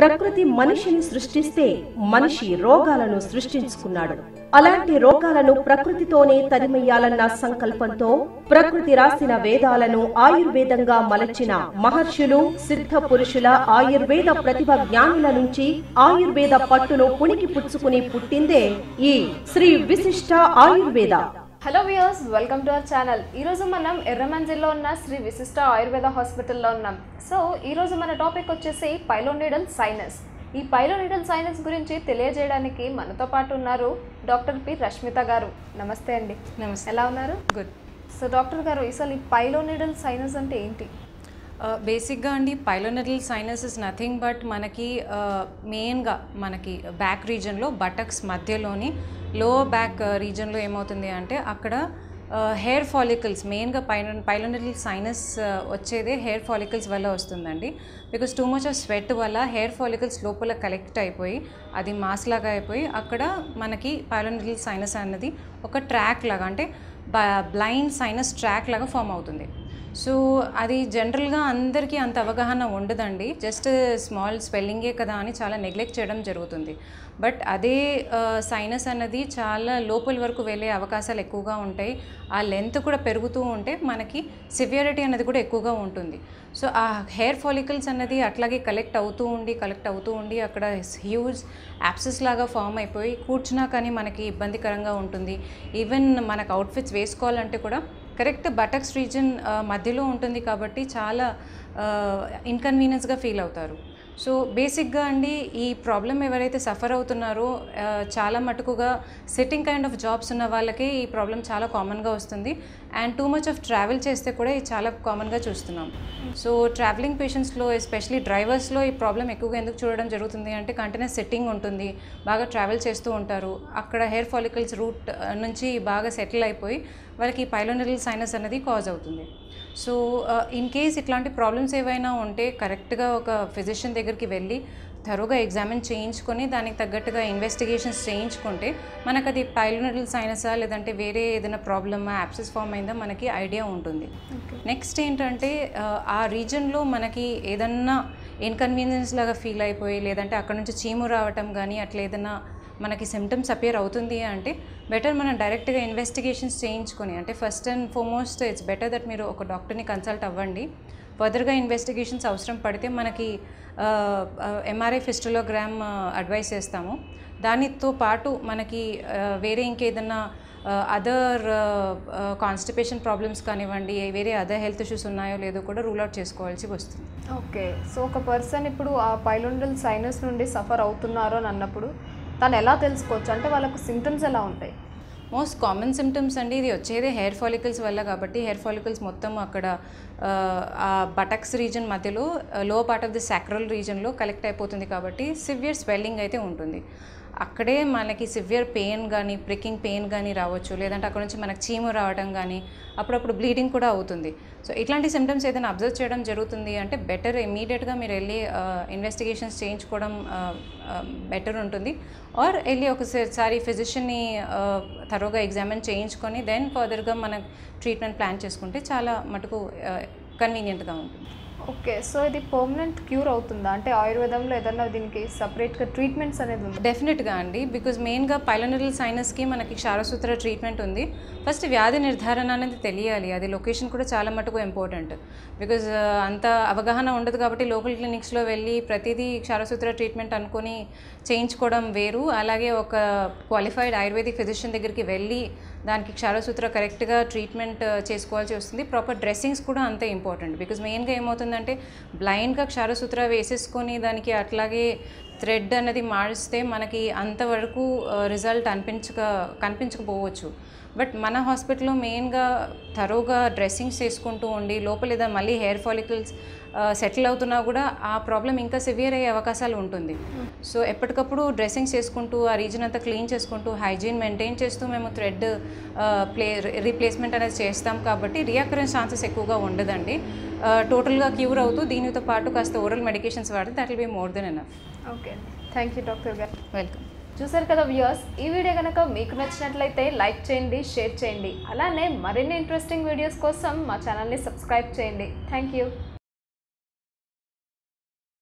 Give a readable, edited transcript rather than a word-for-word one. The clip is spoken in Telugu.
ప్రకృతి మనిషిని సృష్టిస్తే మనిషి రోగాలను సృష్టించుకున్నాడు. అలాంటి రోగాలను ప్రకృతితోనే తరిమేయాలన్న సంకల్పంతో ప్రకృతి రాసిన వేదాలను ఆయుర్వేదంగా మలచిన మహర్షులు, సిద్ధ పురుషుల ఆయుర్వేద ప్రతిభ జ్ఞానుల నుంచి ఆయుర్వేద పట్టును పుణికి పుచ్చుకుని పుట్టిందే ఈ శ్రీ విశిష్ట Ayurveda. Hello viewers, welcome to our channel. ఈరోజు మనం ఎర్రమంజిల్లో ఉన్న శ్రీ విశిష్ట ఆయుర్వేద హాస్పిటల్లో ఉన్నాం. సో ఈరోజు మన టాపిక్ వచ్చేసి పైలోనిడల్ సైనస్. ఈ పైలోనిడల్ సైనస్ గురించి తెలియజేయడానికి మనతో పాటు ఉన్నారు డాక్టర్ పి. రష్మిత గారు. నమస్తే అండి. నమస్తే, ఎలా ఉన్నారు? గుడ్. సో డాక్టర్ గారు, ఈసారి ఈ పైలోనిడల్ సైనస్ అంటే ఏంటి? బేసిక్గా అండి, pilonidal sinus is nothing but మనకి మెయిన్గా మనకి బ్యాక్ రీజన్లో, బటక్స్ మధ్యలోని లోవర్ బ్యాక్ రీజన్లో ఏమవుతుంది అంటే అక్కడ హెయిర్ ఫాలికల్స్, మెయిన్గా పైలోనిడల్ సైనస్ వచ్చేదే హెయిర్ ఫాలికల్స్ వల్ల వస్తుందండి. Because too much of sweat వల్ల హెయిర్ ఫాలికల్స్ లోపల కలెక్ట్ అయిపోయి అది మాస్ లాగా అయిపోయి అక్కడ మనకి పైలోనిడల్ సైనస్ అనేది ఒక ట్రాక్ లాగా, అంటే బ్లైండ్ సైనస్ ట్రాక్ లాగా ఫామ్ అవుతుంది. సో అది జనరల్గా అందరికీ అంత అవగాహన ఉండదండి. జస్ట్ స్మాల్ స్వెల్లింగే కదా అని చాలా నెగ్లెక్ట్ చేయడం జరుగుతుంది. బట్ అదే సైనస్ అన్నది చాలా లోపల వరకు వెళ్ళే అవకాశాలు ఎక్కువగా ఉంటాయి. ఆ లెంత్ కూడా పెరుగుతూ ఉంటే మనకి సివియారిటీ అనేది కూడా ఎక్కువగా ఉంటుంది. సో ఆ హెయిర్ ఫాలికల్స్ అన్నది అట్లాగే కలెక్ట్ అవుతూ ఉండి అక్కడ హ్యూజ్ యాప్సెస్ లాగా ఫామ్ అయిపోయి కూర్చున్నా కానీ మనకి ఇబ్బందికరంగా ఉంటుంది. ఈవెన్ మనకు అవుట్ఫిట్స్ వేసుకోవాలంటే కూడా కరెక్ట్ బటక్స్ రీజన్ మధ్యలో ఉంటుంది కాబట్టి చాలా ఇన్కన్వీనియన్స్గా ఫీల్ అవుతారు. సో బేసిక్గా అండి, ఈ ప్రాబ్లం ఎవరైతే సఫర్ అవుతున్నారో చాలా మటుకుగా సిట్టింగ్ కైండ్ ఆఫ్ జాబ్స్ ఉన్న వాళ్ళకి ఈ ప్రాబ్లం చాలా కామన్గా వస్తుంది. And too much of travel చేస్తే కూడా ఇది చాలా కామన్గా చూస్తున్నాం. సో ట్రావెలింగ్ పేషెంట్స్లో, ఎస్పెషలీ డ్రైవర్స్లో ఈ ప్రాబ్లం ఎక్కువగా ఎందుకు చూడడం జరుగుతుంది అంటే కంటిన్యూస్ సిట్టింగ్ ఉంటుంది, బాగా ట్రావెల్ చేస్తూ ఉంటారు, అక్కడ హెయిర్ ఫాలికల్స్ రూట్ నుంచి బాగా సెటిల్ అయిపోయి వాళ్ళకి పైలోనిడల్ సైనస్ అనేది కాజ్ అవుతుంది. సో ఇన్ కేస్ ఇట్లాంటి ప్రాబ్లమ్స్ ఏవైనా ఉంటే కరెక్ట్గా ఒక ఫిజిషియన్ దగ్గరికి వెళ్ళి థరోగా ఎగ్జామిన్ చేయించుకొని దానికి తగ్గట్టుగా ఇన్వెస్టిగేషన్స్ చేయించుకుంటే మనకు అది పైలోనిడల్ సైనసా లేదంటే వేరే ఏదైనా ప్రాబ్లమా, యాప్సెస్ ఫామ్ అయిందా మనకి ఐడియా ఉంటుంది. నెక్స్ట్ ఏంటంటే ఆ రీజన్లో మనకి ఏదన్నా ఇన్కన్వీనియన్స్ లాగా ఫీల్ అయిపోయి లేదంటే అక్కడ నుంచి చీము రావటం కానీ అట్లా ఏదైనా మనకి సిమ్టమ్స్ అపియర్ అవుతుంది అంటే బెటర్ మనం డైరెక్ట్గా ఇన్వెస్టిగేషన్స్ చేయించుకొని, అంటే first and foremost it's better that మీరు ఒక డాక్టర్ని కన్సల్ట్ అవ్వండి. ఫర్దర్గా ఇన్వెస్టిగేషన్స్ అవసరం పడితే మనకి ఎంఆర్ఐ ఫిస్టులోగ్రామ్ అడ్వైస్ చేస్తాము. దానితో పాటు మనకి వేరే ఇంకేదన్నా అదర్ కాన్స్టిపేషన్ ప్రాబ్లమ్స్ కానివ్వండి, వేరే అదర్ హెల్త్ ఇష్యూస్ ఉన్నాయో లేదో కూడా రూల్ అవుట్ చేసుకోవాల్సి వస్తుంది. ఓకే. సో ఒక పర్సన్ ఇప్పుడు ఆ పైలోనిడల్ సైనస్ నుండి సఫర్ అవుతున్నారు అని అన్నప్పుడు తను ఎలా తెలుసుకోవచ్చు అంటే వాళ్ళకు సిమ్టమ్స్ ఎలా ఉంటాయి? మోస్ట్ కామన్ సిమ్టమ్స్ అండి, ఇది వచ్చేది హెయిర్ ఫాలికల్స్ వల్ల కాబట్టి హెయిర్ ఫాలికల్స్ మొత్తం అక్కడ ఆ బటక్స్ రీజన్ మధ్యలో లో పార్ట్ ఆఫ్ ది సాక్రల్ రీజన్లో కలెక్ట్ అయిపోతుంది కాబట్టి సివియర్ స్వెల్లింగ్ అయితే ఉంటుంది. అక్కడే మనకి సివియర్ పెయిన్ కానీ, ప్రికింగ్ పెయిన్ కానీ రావచ్చు, లేదంటే అక్కడ నుంచి మనకు చీము రావడం కానీ, అప్పుడప్పుడు బ్లీడింగ్ కూడా అవుతుంది. సో ఇట్లాంటి సిమ్టమ్స్ ఏదైనా అబ్జర్వ్ చేయడం జరుగుతుంది అంటే బెటర్ ఇమీడియట్గా మీరు వెళ్ళి ఇన్వెస్టిగేషన్స్ చేయించుకోవడం బెటర్ ఉంటుంది. ఆర్ వెళ్ళి ఒకసారి ఫిజిషియన్ని థరోగా ఎగ్జామిన్ చేయించుకొని దెన్ ఫర్దర్గా మనం ట్రీట్మెంట్ ప్లాన్ చేసుకుంటే చాలా మటుకు కన్వీనియంట్గా ఉంటుంది. ఓకే. సో ఇది పర్మనెంట్ క్యూర్ అవుతుందా అంటే ఆయుర్వేదంలో ఏదన్నా దీనికి సపరేట్గా ట్రీట్మెంట్స్ అనేది ఉంది? డెఫినెట్గా అండి. బికాజ్ మెయిన్గా పైలోనిడల్ సైనస్కి మనకి క్షార సూత్ర ట్రీట్మెంట్ ఉంది. ఫస్ట్ వ్యాధి నిర్ధారణ అనేది తెలియాలి, అది లొకేషన్ కూడా చాలా మటుకు ఇంపార్టెంట్. బికాజ్ అంత అవగాహన ఉండదు కాబట్టి లోకల్ క్లినిక్స్లో వెళ్ళి ప్రతిదీ క్షార సూత్ర ట్రీట్మెంట్ అనుకొని చేయించుకోవడం వేరు. అలాగే ఒక క్వాలిఫైడ్ ఆయుర్వేదిక్ ఫిజిషియన్ దగ్గరికి వెళ్ళి దానికి క్షారసూత్ర కరెక్ట్గా ట్రీట్మెంట్ చేసుకోవాల్సి వస్తుంది. ప్రాపర్ డ్రెస్సింగ్స్ కూడా అంతే ఇంపార్టెంట్. బికాజ్ మెయిన్గా ఏమవుతుందంటే బ్లైండ్గా క్షారసూత్ర వేసేసుకొని దానికి అట్లాగే థ్రెడ్ అనేది మారిస్తే మనకి అంతవరకు రిజల్ట్ కనిపించకపోవచ్చు. బట్ మన హాస్పిటల్లో మెయిన్గా థరోగా డ్రెస్సింగ్స్ చేసుకుంటూ ఉండి లోపల ఏదైనా మళ్ళీ హెయిర్ ఫాలికల్స్ సెటిల్ అవుతున్నా కూడా ఆ ప్రాబ్లం ఇంకా సివియర్ అయ్యే అవకాశాలు ఉంటుంది. సో ఎప్పటికప్పుడు డ్రెస్సింగ్స్ చేసుకుంటూ ఆ రీజన్ అంతా క్లీన్ చేసుకుంటూ హైజీన్ మెయింటైన్ చేస్తూ మేము థ్రెడ్ రీప్లేస్మెంట్ అనేది చేస్తాం కాబట్టి రియాకరెన్స్ ఛాన్సెస్ ఎక్కువగా ఉండదండి. టోటల్గా క్యూర్ అవుతూ దీనితో పాటు కాస్త ఓరల్ మెడికేషన్స్ వాడితే that will be more then enough. Okay, thank you doctor గారు. వెల్కమ్. చూసారు కదా వ్యూయర్స్, ఈ వీడియో కనుక మీకు నచ్చినట్లయితే లైక్ చేయండి, షేర్ చేయండి. అలానే మరిన్ని ఇంట్రెస్టింగ్ వీడియోస్ కోసం మా ఛానల్ని సబ్స్క్రైబ్ చేయండి. Thank you.